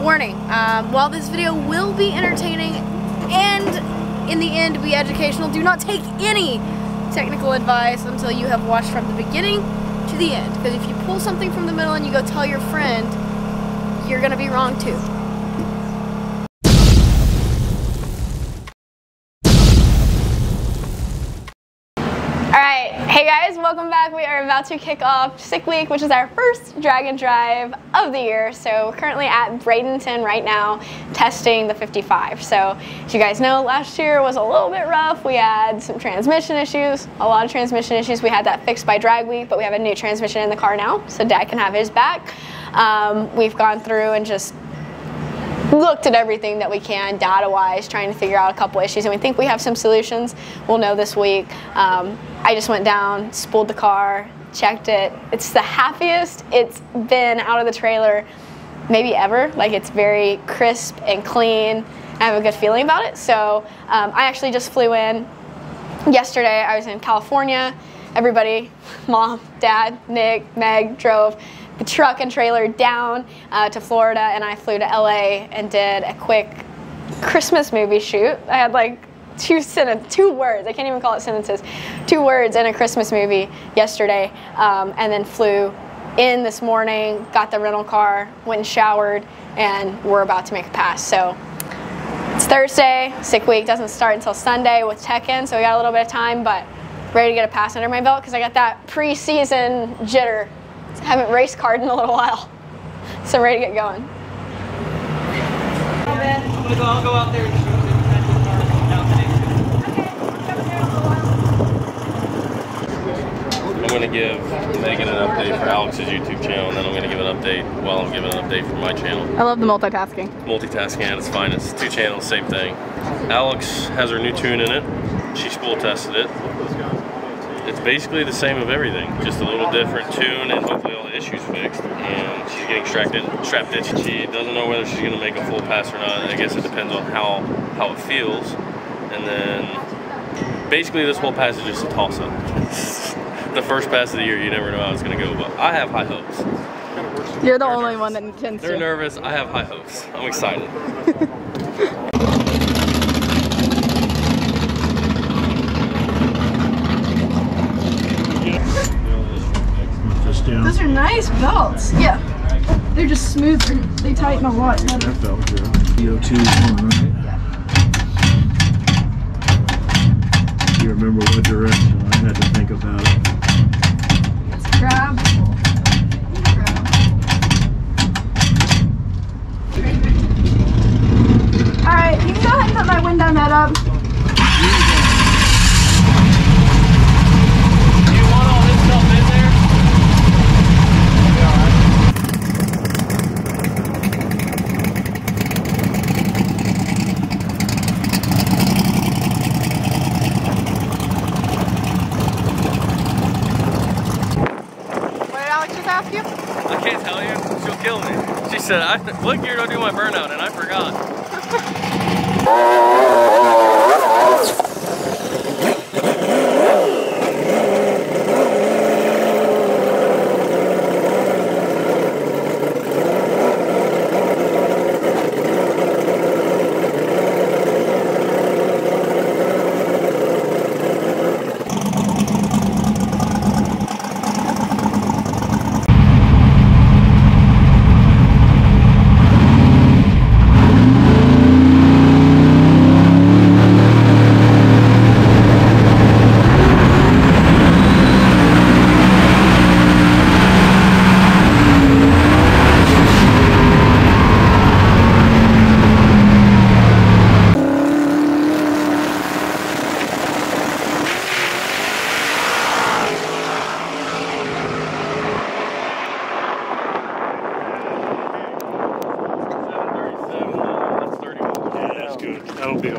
warning, while this video will be entertaining and in the end be educational, do not take any technical advice until you have watched from the beginning to the end, because if you pull something from the middle and you go tell your friend, you're gonna be wrong too. Hey guys, welcome back. We are about to kick off Sick Week, which is our first drag and drive of the year. So we're currently at Bradenton right now, testing the 55. So as you guys know, last year was a little bit rough. We had some transmission issues, a lot of transmission issues. We had that fixed by drag week, but we have a new transmission in the car now, so Dad can have his back. We've gone through and just looked at everything that we can data-wise, trying to figure out a couple issues, and we think we have some solutions. We'll know this week. I just went down, spooled the car, checked it. It's the happiest it's been out of the trailer maybe ever. Like, it's very crisp and clean. I have a good feeling about it. So I actually just flew in yesterday. I was in California. Everybody, Mom, Dad, Nick, Meg, drove the truck and trailer down to Florida, and I flew to LA and did a quick Christmas movie shoot. I had like two words, I can't even call it sentences, 2 words in a Christmas movie yesterday, and then flew in this morning, got the rental car, went and showered, and we're about to make a pass. So it's Thursday, Sick Week doesn't start until Sunday with check-in, so we got a little bit of time, but ready to get a pass under my belt because I got that pre-season jitter. I haven't race carred in a little while, so I'm ready to get going. I'll go out there and shoot. I'm going to give Megan an update for Alex's YouTube channel, and then I'm going to give an update while I'm giving an update for my channel. I love the multitasking. Multitasking at its finest. 2 channels, same thing. Alex has her new tune in it. She spool tested it. It's basically the same of everything, just a little different tune, and hopefully all the issues fixed. And she's getting strapped in. She doesn't know whether she's going to make a full pass or not. I guess it depends on how it feels. And then basically this whole pass is just a toss-up. The first pass of the year, you never know how it's going to go, but I have high hopes. You're the only one that tends to. They're nervous. I have high hopes. I'm excited. Those are nice belts. Yeah. They're just smoother. They tighten a lot. That belt, yeah. VO2 is on, right? Yeah. Do you remember what direction? I had to think about it. Grab. Alright, you can go ahead and put my window net up. Do you want all this stuff in there? I can't tell you. She'll kill me. She said, "What gear do I do my burnout?" And I forgot.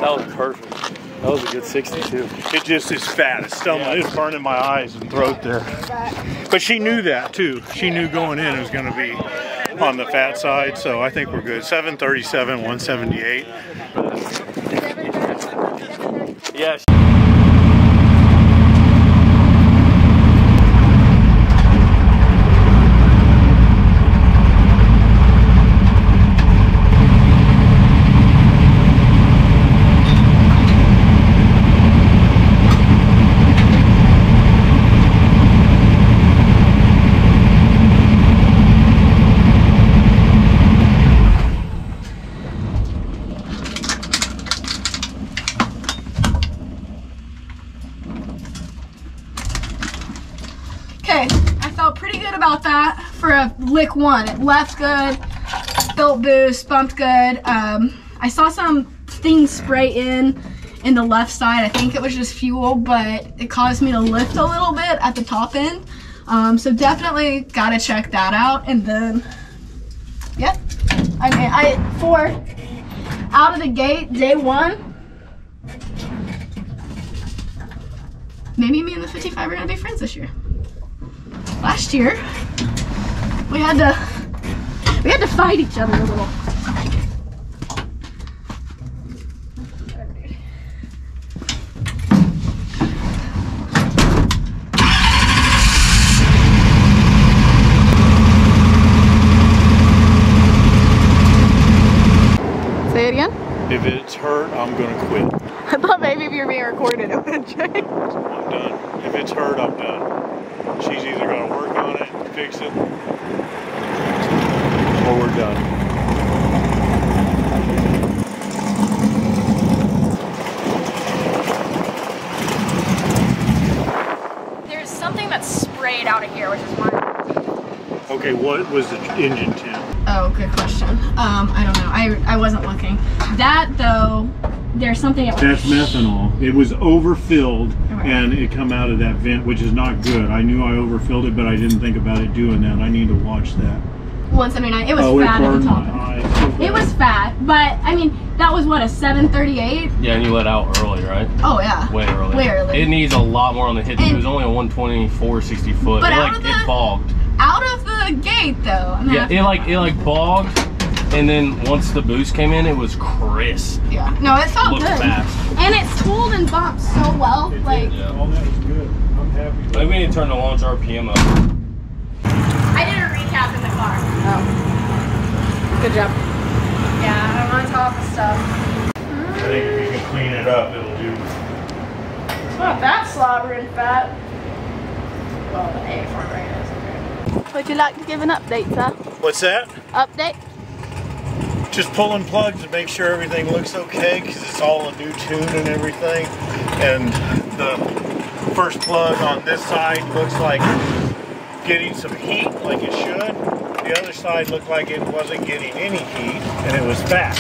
That was perfect. That was a good 62. It just is fat. It's still, yeah. It's burning my eyes and throat there. But she knew that too. She knew going in it was going to be on the fat side, so I think we're good. 737, 178. Yeah. about that for a lick one. It left good, built boost, bumped good. I saw some things spray in the left side. I think it was just fuel, but it caused me to lift a little bit at the top end. So definitely gotta check that out. And then, yeah, I mean, out of the gate, day one, maybe me and the 55 are gonna be friends this year. Last year, we had to fight each other a little. Say it again? If it's hurt, I'm gonna quit. I thought maybe if you're being recorded, it would change. I'm done. If it's hurt, I'm done. She's either gonna work on it, fix it, or we're done. There's something that's sprayed out of here, which is mine. Okay, what was the engine temp? Oh, good question. I don't know. I wasn't looking. That though. There's something that that's methanol. It was overfilled, okay, and it come out of that vent, which is not good. I knew I overfilled it, but I didn't think about it doing that. I need to watch that. 179, it was fat at the top. It was fat, but I mean, that was what, a 738? Yeah, and you let out early, right? Oh yeah, way early. Way early. It needs a lot more on the hit. It was only a 124 60 foot. But it, like, it bogged out of the gate though. Yeah, it like bogged. And then once the boost came in, it was crisp. Yeah, no, it felt good. Fast. And it tooled and bumped so well. It like did, yeah. All that was good. I'm happy. Maybe we need to turn the launch RPM up. I did a recap in the car. Oh, good job. Yeah, I'm on top of stuff. I think if you can clean it up, it'll do. It's not that slobbering fat. Well, the A4 right now. Would you like to give an update, sir? What's that? Update. Just pulling plugs to make sure everything looks okay, because it's all a new tune and everything. And the first plug on this side looks like getting some heat, like it should. The other side looked like it wasn't getting any heat, and it was fat.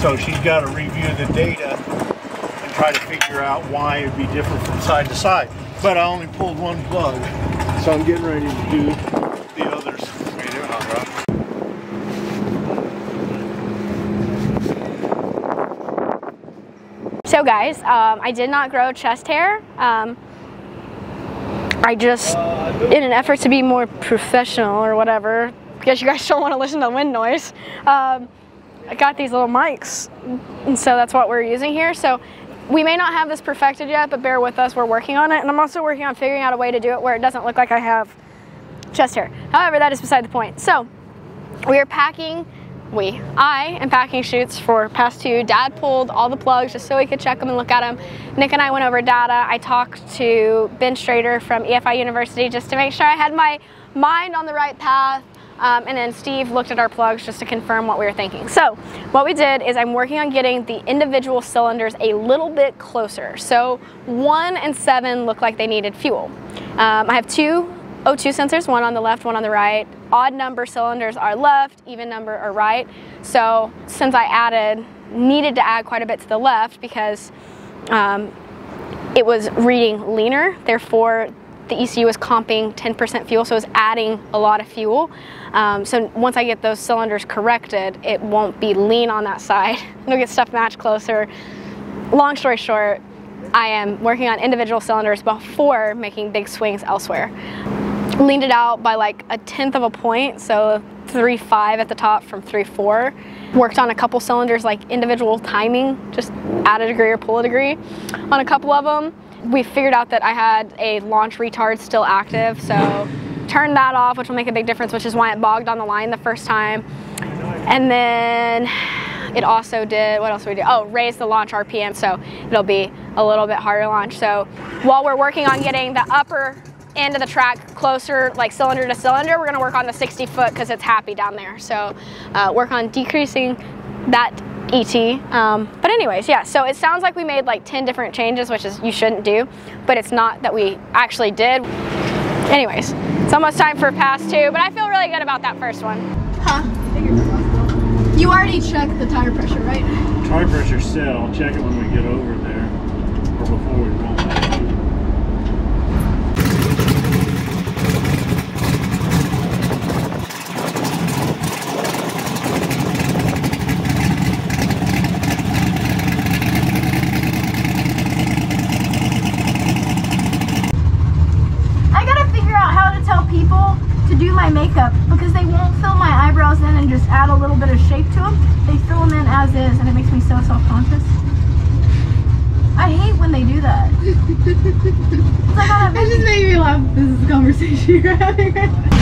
So she's got to review the data and try to figure out why it'd be different from side to side. But I only pulled one plug, so I'm getting ready to do the others. So guys, I did not grow chest hair. I just, in an effort to be more professional or whatever, because you guys don't want to listen to the wind noise, I got these little mics, and so that's what we're using here. So we may not have this perfected yet, but bear with us, we're working on it. And I'm also working on figuring out a way to do it where it doesn't look like I have chest hair. However, that is beside the point. So we are packing. I am packing chutes for past two. Dad pulled all the plugs just so we could check them and look at them. Nick and I went over data. I talked to Ben Strader from EFI University just to make sure I had my mind on the right path. And then Steve looked at our plugs just to confirm what we were thinking. So what we did is I'm working on getting the individual cylinders a little bit closer. So 1 and 7 look like they needed fuel. I have two O2 sensors, one on the left, one on the right. Odd number cylinders are left, even number are right. So since I needed to add quite a bit to the left because it was reading leaner, therefore the ECU was comping 10% fuel, so it was adding a lot of fuel. So once I get those cylinders corrected, it won't be lean on that side. It'll get stuff matched closer. Long story short, I am working on individual cylinders before making big swings elsewhere. Leaned it out by like 1/10 of a point, so 3.5 at the top from 3.4. Worked on a couple cylinders, like individual timing, just add a degree or pull a degree on a couple of them. We figured out that I had a launch retard still active, so turned that off, which will make a big difference, which is why it bogged on the line the first time. And then it also did, what else did we do? Oh, raised the launch RPM, so it'll be a little bit harder launch. So while we're working on getting the upper end of the track closer, like cylinder to cylinder, we're gonna work on the 60 foot because it's happy down there. So work on decreasing that ET. But anyways, yeah, so it sounds like we made like 10 different changes, which is you shouldn't do, but it's not that we actually did. Anyways, It's almost time for pass two, but I feel really good about that first one. Huh? You already checked the tire pressure, right? Tire pressure set. I'll check it when we get over there, or before we roll out. Makeup, because they won't fill my eyebrows in and just add a little bit of shape to them. They fill them in as is, and it makes me so self-conscious. I hate when they do that. It's like, oh, that just made me laugh. This is the conversation you're having right now.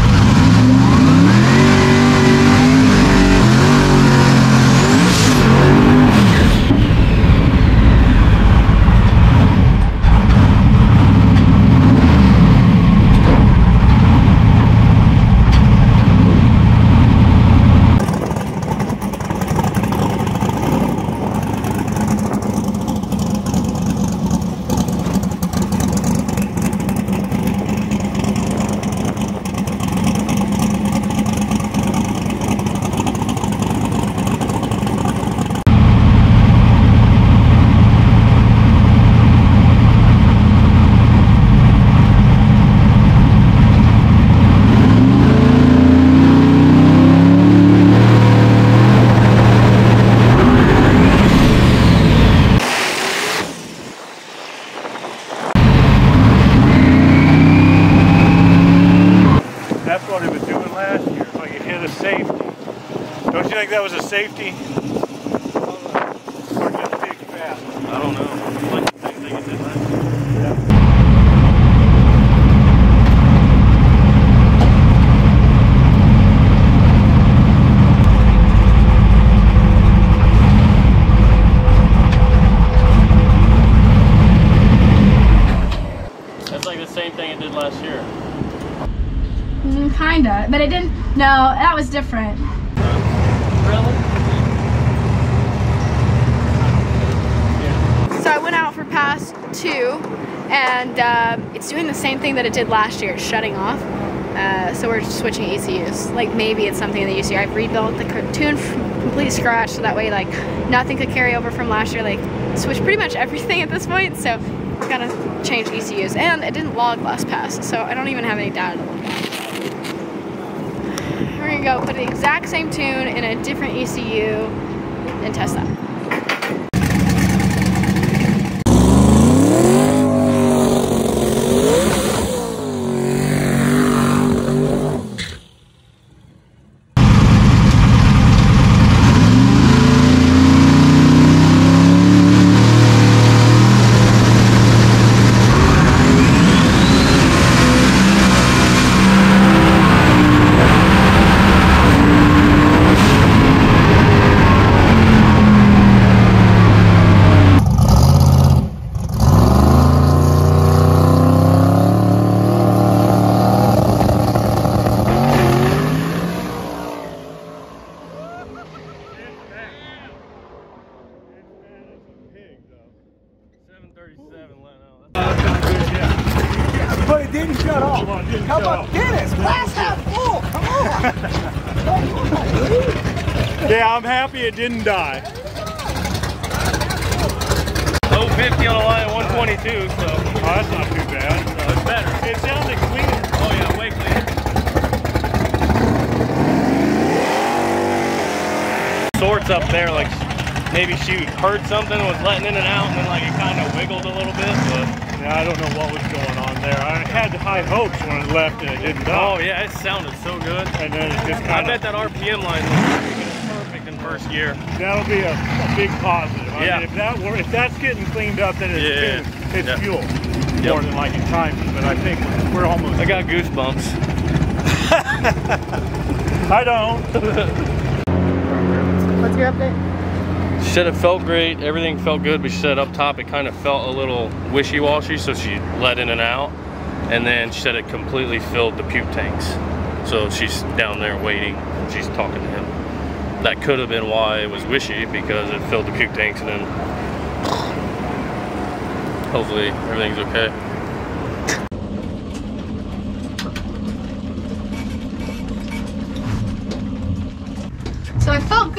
Safety. I don't know. That's like the same thing it did last year. Kinda, but it didn't. No, that was different. Two, and it's doing the same thing that it did last year. It's shutting off, so we're switching ECUs. Like, maybe it's something in the ECU. I've rebuilt the tune from complete scratch, so that way, like, nothing could carry over from last year. Like, switch pretty much everything at this point, so we're gonna change ECUs. And it didn't log last pass, so I don't even have any data to look at. We're gonna go put the exact same tune in a different ECU and test that. Yeah, I'm happy it didn't die. Low 50 on the line at 122, so. Oh, that's not too bad. So it's better. It sounded clean. Oh yeah, way clean. Sorts up there, like, maybe she heard something, was letting in and out, and then like it kind of wiggled a little bit, but. Yeah, I don't know what was going on there. I had high hopes when it left and it didn't die. Oh yeah, it sounded so good. And then it just kinda, I bet that RPM line was perfect in first gear. That'll be a big positive. Yeah. I mean, if that's getting cleaned up, then it's fuel. Yep. More than like in timing, but I think we're almost. I got goosebumps. I don't. What's your update? She said it felt great, everything felt good, but she said up top it kind of felt a little wishy-washy, so she let in and out, and then she said it completely filled the puke tanks. So she's down there waiting, and she's talking to him. That could have been why it was wishy, because it filled the puke tanks, and then hopefully everything's okay.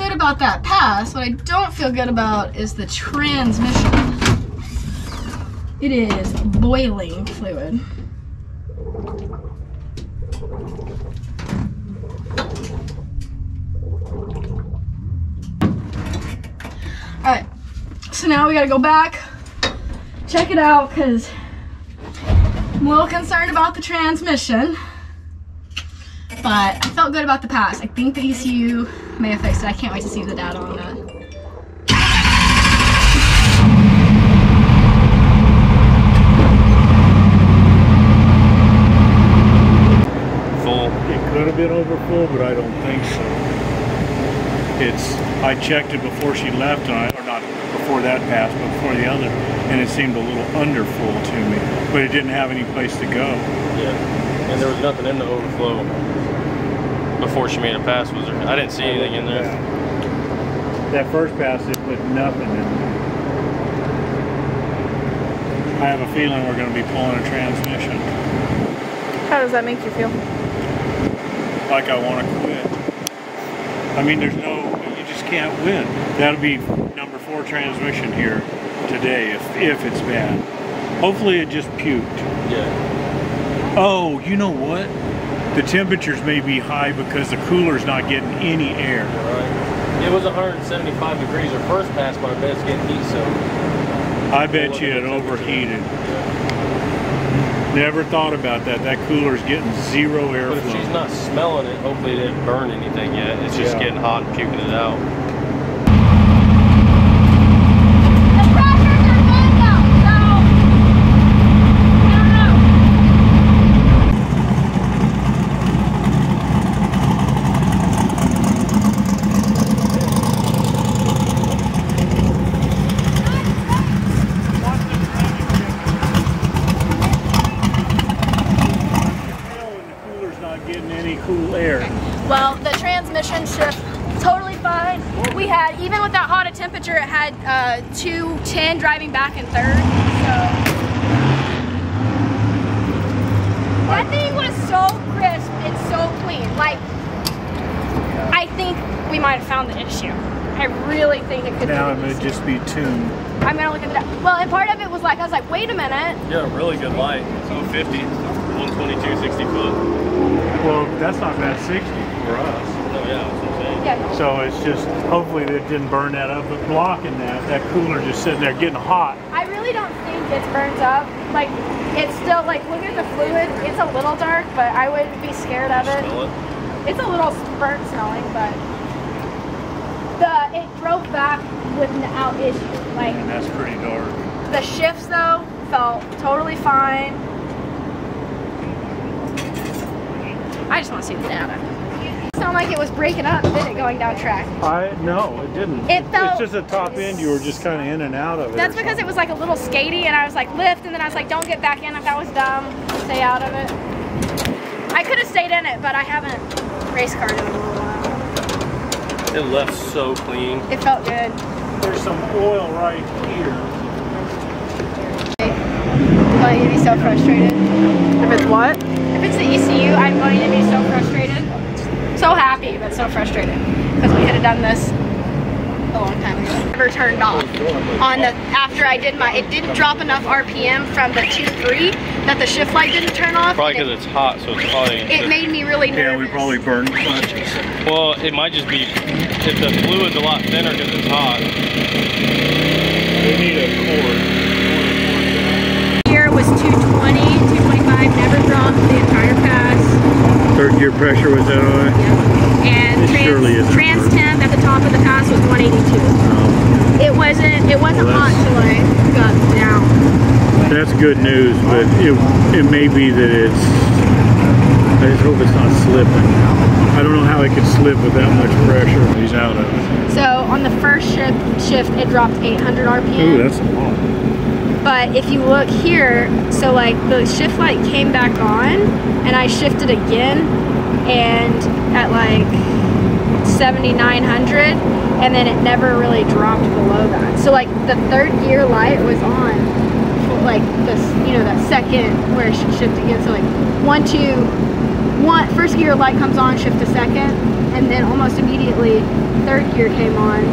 good about that pass. What I don't feel good about is the transmission. It is boiling fluid. Alright, so now we gotta go back, check it out, because I'm a little concerned about the transmission. But I felt good about the pass. I think the ECU may have fixed it. I can't wait to see the data on that. It could have been over full, but I don't think so. I checked it before she left, and or not before that pass, but before the other, and it seemed a little under full to me. But it didn't have any place to go. Yeah, and there was nothing in the overflow before she made a pass, was there? I didn't see anything in there. Yeah. That first pass, it put nothing in there. I have a feeling we're going to be pulling a transmission. How does that make you feel? Like I want to quit. I mean, there's no, you just can't win. That'll be number 4 transmission here today if it's bad. Hopefully it just puked. Yeah. Oh, you know what? The temperatures may be high because the cooler's not getting any air. Right. It was 175 degrees our first pass, but I bet it's getting heat, so. I bet you it overheated. Never thought about that. That cooler's getting 0 airflow. But if she's not smelling it, hopefully it didn't burn anything yet. It's just getting hot and puking it out. Even with that hot a temperature, it had 210 driving back in third. So that thing was so crisp and so clean. Like, I think we might have found the issue. I really think it could. Now it may just be tuned. I'm gonna look at that. Well, and part of it was like I was like, wait a minute. Yeah, really good light. It's 050, 122, 60 foot. Well, that's not bad 60 for us. Oh yeah. So it's just, hopefully it didn't burn that up, but blocking that cooler just sitting there getting hot. I really don't think it's burnt up. Like, it's still, like, look at the fluid. It's a little dark, but I wouldn't be scared of it. Smell it. It's a little burnt smelling, but it drove back without issue. Like, and that's pretty dark. The shifts, though, felt totally fine. I just want to see the data. Sound like it was breaking up, did it, going down track? No, it didn't. It's just a top end, you were just kind of in and out of it. That's because it was like a little skatey, and I was like lift, and then I was like don't get back in. If that was dumb, stay out of it. I could have stayed in it, but I haven't race carted in a little while. It left so clean. It felt good. There's some oil right here. I'm going to be so frustrated. If it's what? If it's the ECU, I'm going to be so frustrated. So happy, but so frustrated because we could have done this a long time ago. Never turned off on the after I did my. It didn't drop enough RPM from the 2.3 that the shift light didn't turn off. Probably because it's hot, so it's probably. It made me really nervous. Yeah, we probably burned clutches. Well, it might just be if the fluid's a lot thinner because it's hot. We need a cord. Here was 220, 225, never dropped the entire pass. Third gear pressure was that high? Yeah. And trans temp at the top of the pass was 182. Oh. It wasn't hot till I got down. That's good news, but it may be that it's. I just hope it's not slipping. I don't know how it could slip with that much pressure. He's out of it. So on the first shift, it dropped 800 RPM. Ooh, that's a lot. But if you look here, so like the shift light came back on and I shifted again and at like 7,900 and then it never really dropped below that. So like the third gear light was on like this, you know, that second where it should shift again. So like 1, 2, first gear light comes on, shift to second, and then almost immediately third gear came on,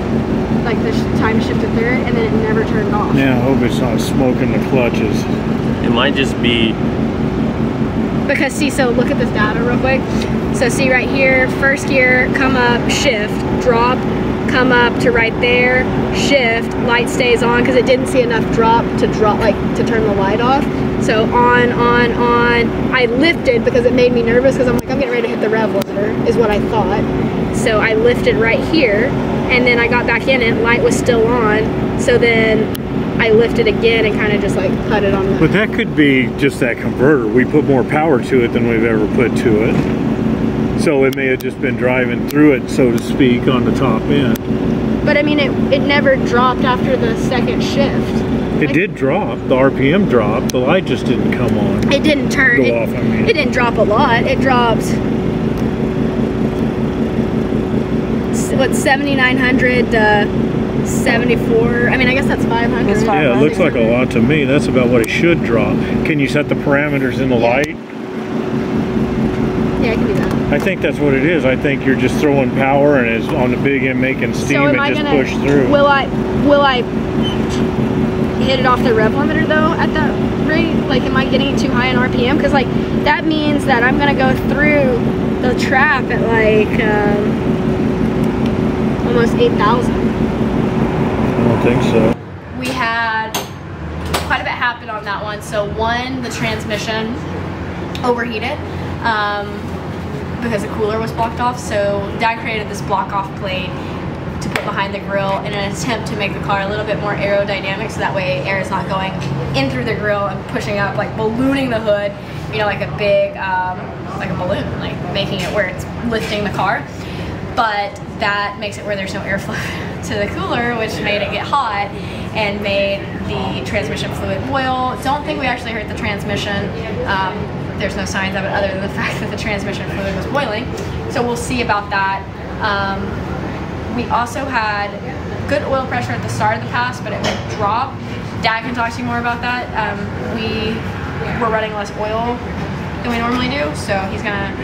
like the time to shift to third, and then it never turned off. Yeah, I hope it's not smoking the clutches. It might just be... Because see, so look at this data real quick. So see right here, first gear, come up, shift, drop, come up to right there, shift, light stays on because it didn't see enough drop to turn the light off. So on, I lifted because it made me nervous because I'm like, I'm getting ready to hit the rev limiter, is what I thought. So I lifted right here and then I got back in it, light was still on. So then I lifted again and kind of just like cut it on. But that could be just that converter. We put more power to it than we've ever put to it. So it may have just been driving through it, so to speak, on the top end. But I mean, it never dropped after the second shift. It did drop. The RPM dropped. The light just didn't come on. It didn't turn. Go off, I mean. It didn't drop a lot. It dropped, what, 7,900 to 74. I mean, I guess that's 500. That's 500. Yeah, it looks like a lot to me. That's about what it should drop. Can you set the parameters in the light? Yeah, I can do that. I think that's what it is. I think you're just throwing power and it's on the big end making steam and just push through. Will I hit it off the rev limiter though at that rate? Like, am I getting it too high in RPM? Because like that means that I'm gonna go through the trap at like almost 8,000. I don't think so. We had quite a bit happen on that one. So one, the transmission overheated because the cooler was blocked off. So Dad created this block off plate to put behind the grill in an attempt to make the car a little bit more aerodynamic, so that way air is not going in through the grill and pushing up, like ballooning the hood, you know, like a big, like a balloon, like making it where it's lifting the car. But that makes it where there's no airflow to the cooler, which made it get hot and made the transmission fluid boil. Don't think we actually hurt the transmission. There's no signs of it other than the fact that the transmission fluid was boiling. So we'll see about that. We also had good oil pressure at the start of the pass, but it would drop. Dad can talk to you more about that. We were running less oil than we normally do, so he's gonna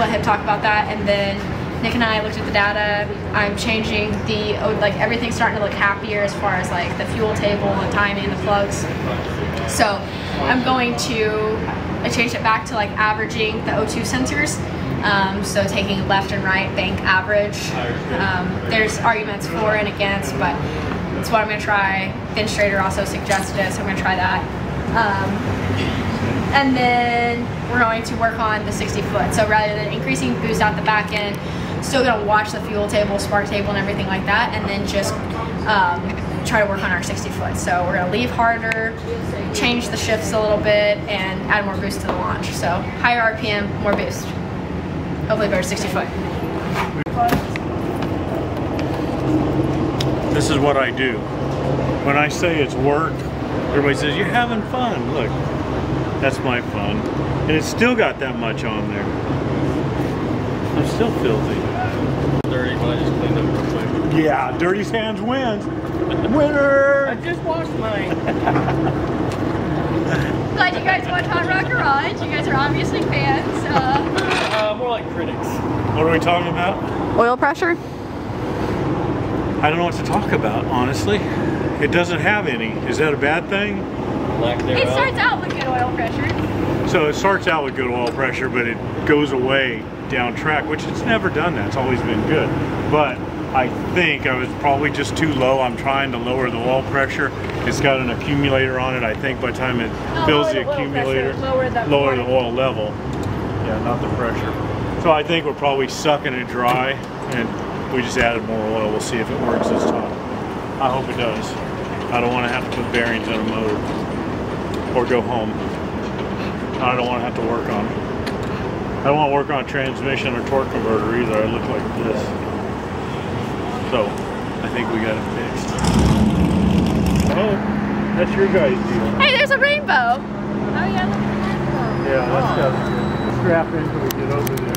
let him talk about that. And then Nick and I looked at the data. I'm changing the, like everything's starting to look happier as far as like the fuel table, the timing, the plugs. So I'm going to, I changed it back to like averaging the O2 sensors. So taking left and right bank average. There's arguments for and against, but it's what I'm gonna try. Ben Strader also suggested it, so I'm gonna try that. And then we're going to work on the 60-foot. So rather than increasing boost out the back end, still gonna watch the fuel table, spark table, and everything like that, and then just try to work on our 60-foot. So we're gonna leave harder, change the shifts a little bit, and add more boost to the launch. So higher RPM, more boost. Hopefully better 60-foot. This is what I do. When I say it's work, everybody says, you're having fun. Look, that's my fun. And it's still got that much on there. I'm still filthy. Dirty, but I just cleaned up real quick. Yeah, dirty hands wins. Winner! I just washed mine. Glad you guys watch Hot Rod Garage. You guys are obviously fans. More like critics. What are we talking about? Oil pressure? I don't know what to talk about, honestly. It doesn't have any. Is that a bad thing? Lack thereof. It starts out with good oil pressure. So it starts out with good oil pressure, but it goes away down track, which it's never done that. It's always been good. But I think I was probably just too low. I'm trying to lower the oil pressure. It's got an accumulator on it. I think by the time it fills the accumulator, lower the oil level. Yeah, not the pressure. So I think we're probably sucking it dry and we just added more oil. We'll see if it works this time. I hope it does. I don't want to have to put bearings in a motor or go home. I don't want to have to work on it. I don't want to work on a transmission or torque converter either. I look like this. So, I think we got it fixed. Oh, that's your guys' deal. Hey, there's a rainbow! Oh yeah, look at the rainbow. Yeah, that's got to strap in until we get over there.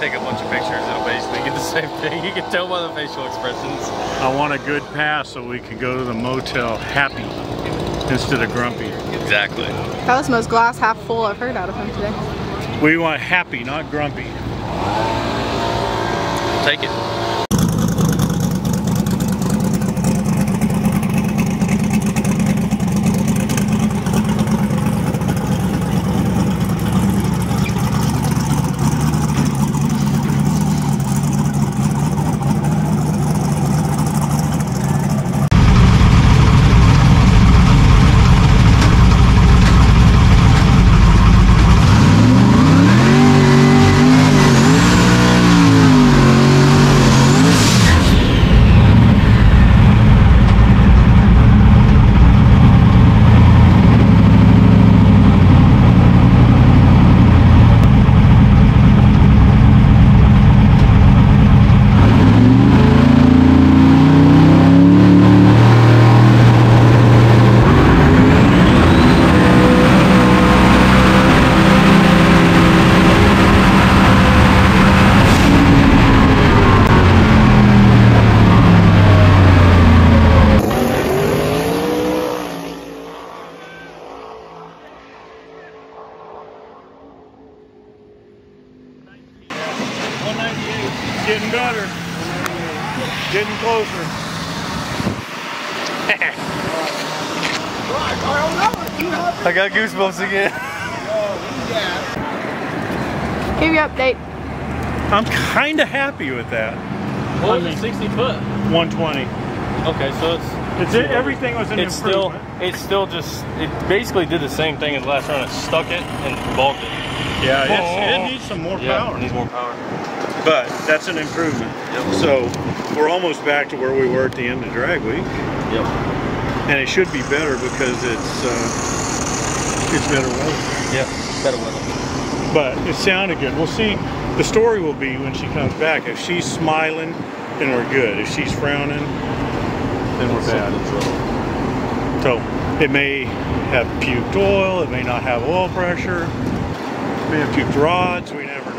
take a bunch of pictures, it'll basically get the same thing. You can tell by the facial expressions. I want a good pass so we can go to the motel happy instead of grumpy. Exactly. That was the most glass half full I've heard out of him today. We want happy, not grumpy. Take it. Getting better, getting closer. I got goosebumps again. Give your update. I'm kind of happy with that. What was it, 60 foot? 120. Okay, so it's everything was an improvement. It basically did the same thing as last run. It stuck it and bulked it. Yeah, it needs some more power. It needs more power. But that's an improvement. Yep. So we're almost back to where we were at the end of drag week. Yep. And it should be better because it's better weather. Yeah, better weather. But it sounded good. We'll see. The story will be when she comes back. If she's smiling, then we're good. If she's frowning, then we're bad. So it may have puked oil. It may not have oil pressure. It may have puked rods. We never know.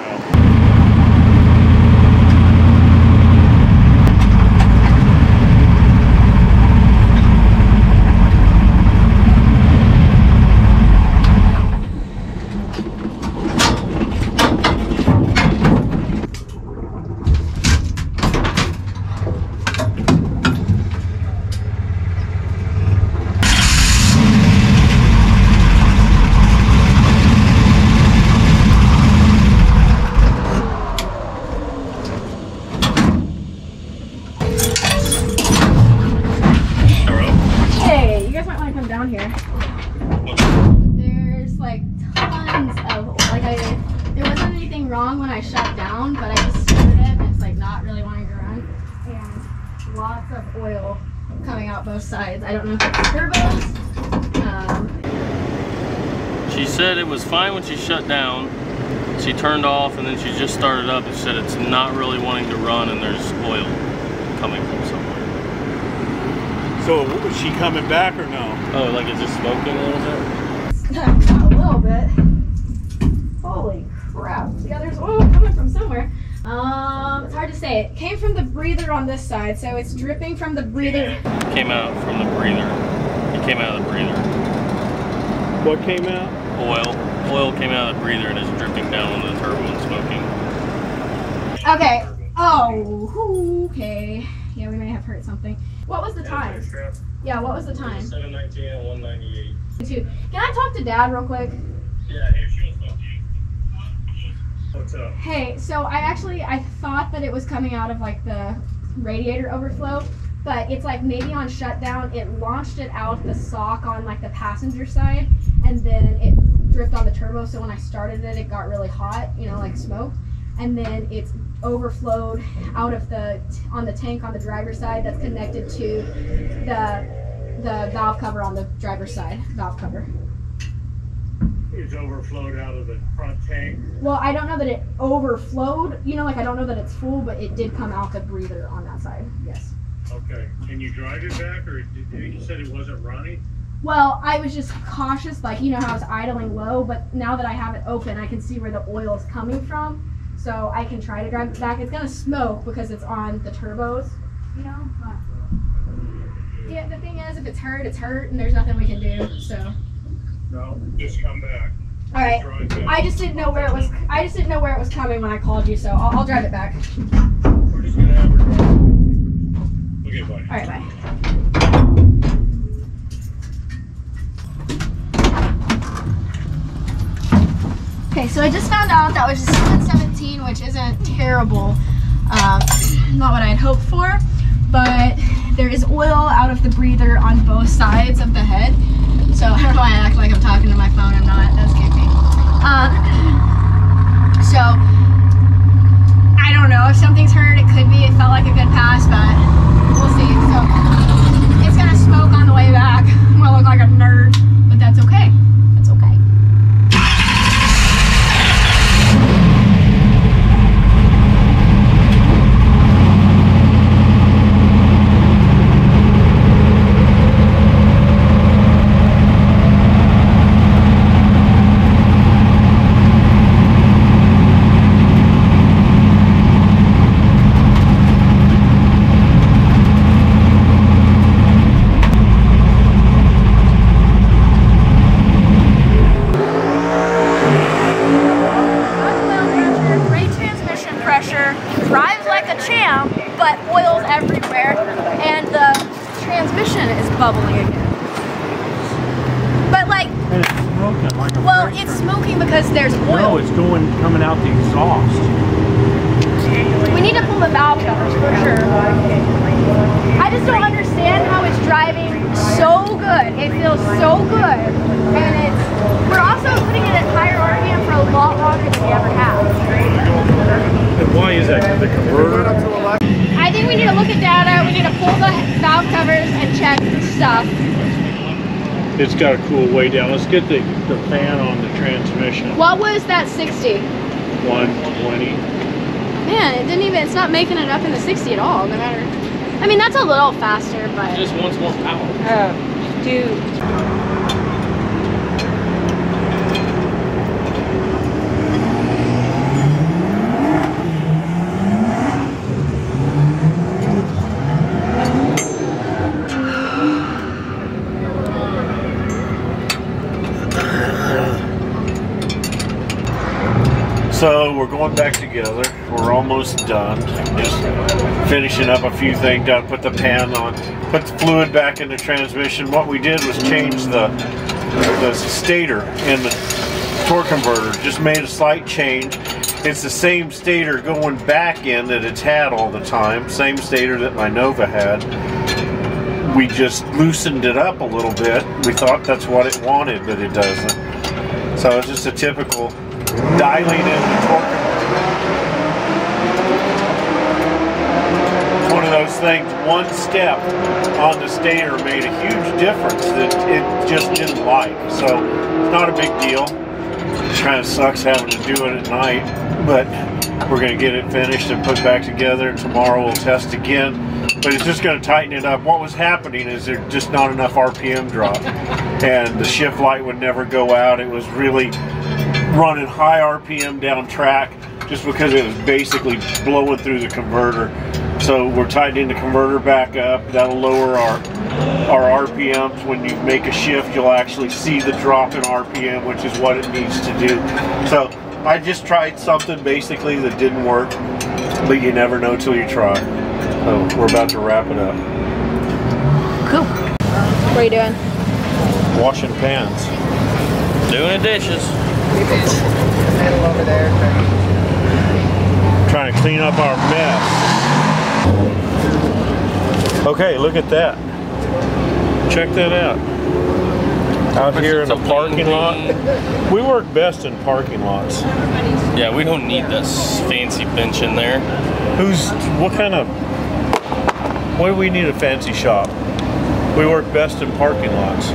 Lots of oil coming out both sides. I don't know if it's turbos. She said it was fine when she shut down. She turned off and then she just started up and said it's not really wanting to run and there's oil coming from somewhere. So was she coming back or no? Oh, like it's just smoking a little bit? Not a little bit. Holy crap. Yeah, there's oil coming from somewhere. It's hard to say. It came from the breather on this side, so it's dripping from the breather. It came out from the breather. It came out of the breather. What came out? Oil. Oil came out of the breather and is dripping down on the turbo and smoking. Okay. Oh, okay. Yeah, we may have hurt something. What was the time? Yeah, what was the time? 719 and 198. Can I talk to Dad real quick? Yeah, here she is. What's up? Hey, so I thought that it was coming out of like the radiator overflow, but it's like maybe on shutdown, it launched it out the sock on like the passenger side, and then it dripped on the turbo. So when I started it, it got really hot, you know, like smoke, and then it's overflowed out of the on the tank on the driver's side that's connected to the valve cover on the driver's side, valve cover. It's overflowed out of the front tank. Well, I don't know that it overflowed. You know, like I don't know that it's full, but it did come out the breather on that side. Yes. Okay. Can you drive it back, or you said it wasn't running? Well, I was just cautious, like you know how I was idling low, but now that I have it open, I can see where the oil is coming from. So I can try to drive it back. It's going to smoke because it's on the turbos, you know. But yeah, the thing is, if it's hurt, and there's nothing we can do, so. No, just come back. All right. I just didn't know where it was. I just didn't know where it was coming when I called you, so I'll drive it back. We're just gonna have her drive. Okay, bye. All right, bye. Okay, so I just found out that was a 717, which isn't terrible. Not what I had hoped for, but there is oil out of the breather on both sides of the head. So I don't know why I act like I'm talking to my phone. I'm not. That's creepy. So I don't know if something's hurt. It could be. It felt like a good pass, but we'll see. So it's gonna smoke on the way back. I'm gonna look like a nerd, but that's okay. That's okay. It's got to cool way down. Let's get the fan on the transmission. What was that 60? 120. Man, it didn't even, it's not making it up in the 60 at all, no matter. I mean, that's a little faster, but. It just wants more power. Oh, dude. So we're going back together. We're almost done. Just finishing up a few things. Got to put the pan on, put the fluid back in the transmission. What we did was change the stator in the torque converter. Just made a slight change. It's the same stator going back in that it's had all the time. Same stator that my Nova had. We just loosened it up a little bit. We thought that's what it wanted, but it doesn't. So it's just a typical dilated torque. One of those things, one step on the stator made a huge difference that it just didn't like. So it's not a big deal. It kind of sucks having to do it at night, but we're going to get it finished and put back together. Tomorrow we'll test again, but it's just going to tighten it up. What was happening is there's just not enough RPM drop, and the shift light would never go out. It was really running high RPM down track just because it was basically blowing through the converter. So we're tightening the converter back up. That'll lower our RPMs. When you make a shift, you'll actually see the drop in RPM, which is what it needs to do. So I just tried something basically that didn't work, but you never know till you try. So we're about to wrap it up. Cool. What are you doing? Washing pans. Doing the dishes. Over there. Trying to clean up our mess. Okay, look at that. Check that out. Out here in the parking lot. We work best in parking lots. Yeah, we don't need this fancy bench in there. Why do we need a fancy shop? We work best in parking lots.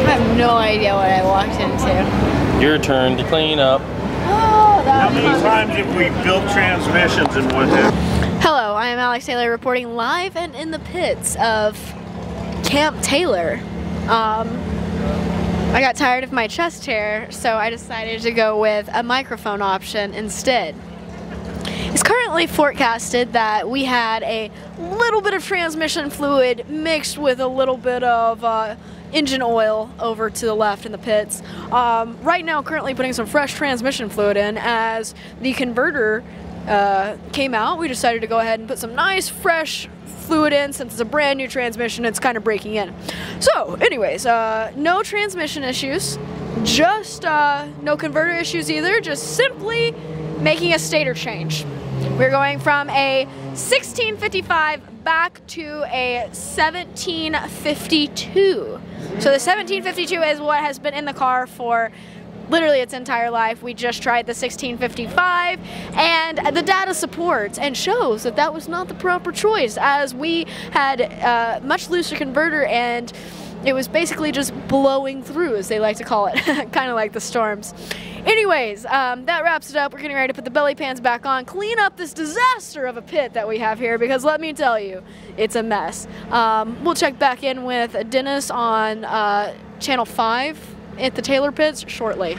I have no idea what I walked into. Your turn to clean up. Oh, that was fun. How many times have we built transmissions in one day? Hello, I am Alex Taylor reporting live and in the pits of Camp Taylor. I got tired of my chest hair, so I decided to go with a microphone option instead. It's currently forecasted that we had a little bit of transmission fluid mixed with a little bit of engine oil over to the left in the pits. Right now, currently putting some fresh transmission fluid in as the converter came out. We decided to go ahead and put some nice fresh fluid in. Since it's a brand new transmission, it's kind of breaking in. So anyways, no transmission issues, just no converter issues either, just simply making a stator change. We're going from a 1655 back to a 1752. So the 1752 is what has been in the car for literally its entire life. We just tried the 1655, and the data supports and shows that that was not the proper choice, as we had a much looser converter and it was basically just blowing through, as they like to call it, kind of like the storms. Anyways, that wraps it up. We're getting ready to put the belly pans back on, clean up this disaster of a pit that we have here, because let me tell you, it's a mess. We'll check back in with Dennis on Channel 5 at the Taylor Pits shortly.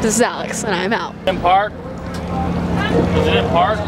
This is Alex, and I'm out. In park? Is it in park?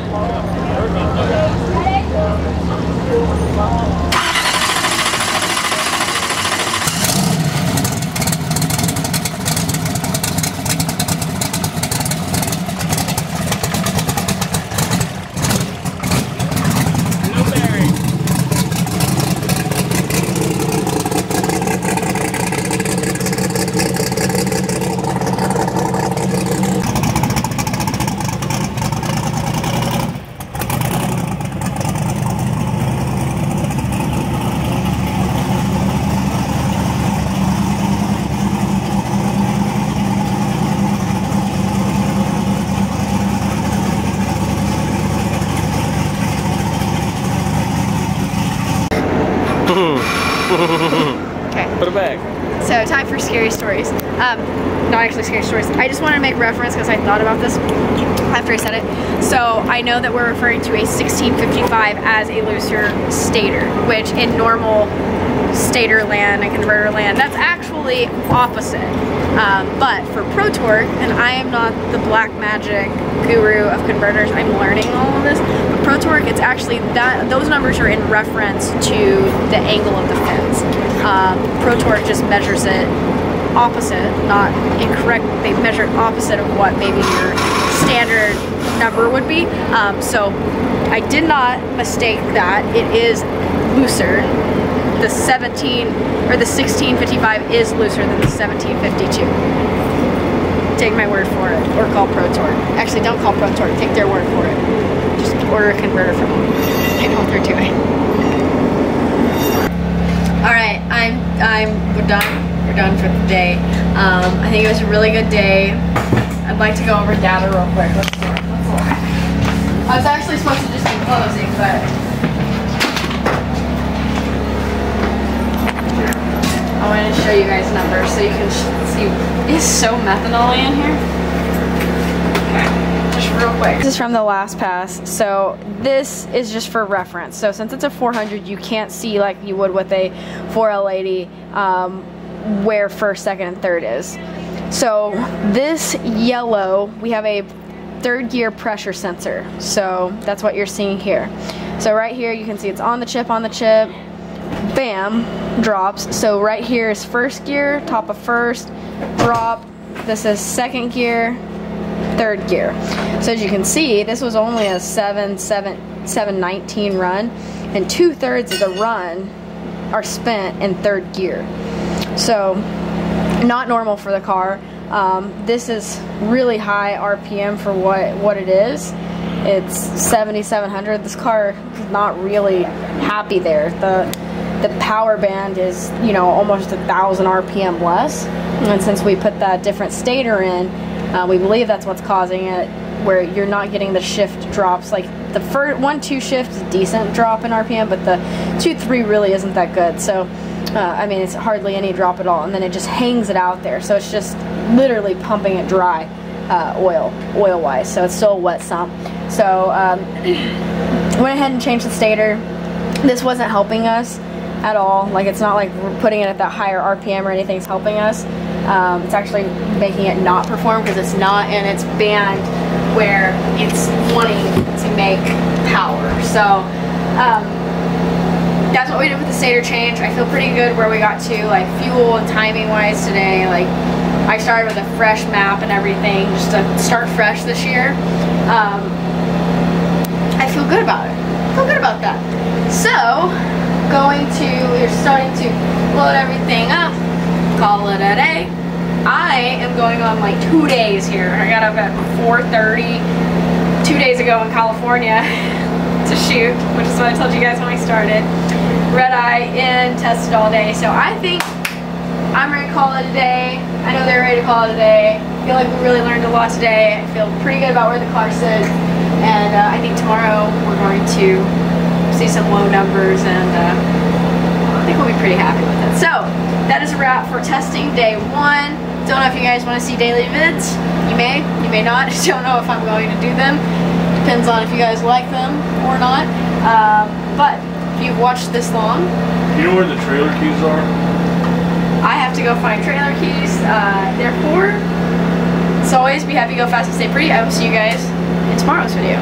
So, time for scary stories. Not actually scary stories. I just wanted to make reference because I thought about this after I said it. So, I know that we're referring to a 1655 as a looser stator, which in normal stator land and converter land, that's actually opposite. But for ProTorque, and I am not the black magic guru of converters, I'm learning all of this, but ProTorque, it's actually that those numbers are in reference to the angle of the fins. ProTorque just measures it opposite, not incorrect. They measure it opposite of what maybe your standard number would be. So I did not mistake that. It is looser. The 1655 is looser than the 1752. Take my word for it, or call ProTorque. Actually, don't call ProTorque. Take their word for it. Just order a converter from them. I know what they're doing. All right, we're done. We're done for the day. I think it was a really good day. I'd like to go over data real quick. Let's do it. Let's go. I was actually supposed to just be closing, but. I want to show you guys numbers so you can see. Is so methanol in here? Okay. Just real quick. This is from the last pass, so this is just for reference. So since it's a 400, you can't see like you would with a 4L80 where first, second, and third is. So this yellow, we have a third gear pressure sensor. So that's what you're seeing here. So right here you can see it's on the chip, bam, drops. So right here is first gear, top of first, drop. This is second gear, third gear. So as you can see, this was only a 719 run, and 2/3 of the run are spent in third gear. So not normal for the car. This is really high RPM for what it is. It's 7,700. This car is not really happy there. The power band is, you know, almost 1,000 RPM less, and since we put that different stator in, we believe that's what's causing it, where you're not getting the shift drops. Like the first 1-2 shift is a decent drop in RPM, but the 2-3 really isn't that good. So I mean, it's hardly any drop at all, and then it just hangs it out there. So it's just literally pumping it dry, oil wise. So it's still a wet sump. So went ahead and changed the stator. This wasn't helping us. at all. Like, it's not like we're putting it at that higher RPM or anything's helping us. It's actually making it not perform because it's not in its band where it's wanting to make power. So that's what we did with the Strader change. I feel pretty good where we got to, like, fuel and timing wise today. Like, I started with a fresh map and everything just to start fresh this year. I feel good about it. I feel good about that. So, we're starting to load everything up, call it a day. I am going on like 2 days here. I got up at 4:30 2 days ago in California to shoot, which is what I told you guys when I started. Red eye in, tested all day. So I think I'm ready to call it a day. I know they're ready to call it a day. I feel like we really learned a lot today. I feel pretty good about where the car sits. And I think tomorrow we're going to see some low numbers, and I think we'll be pretty happy with it. So that is a wrap for testing day one. Don't know if you guys want to see daily vids. You may not. I don't know if I'm going to do them. Depends on if you guys like them or not. But if you've watched this long. Do you know where the trailer keys are? I have to go find trailer keys. Therefore, as always, be happy, go fast, and stay pretty. I will see you guys in tomorrow's video.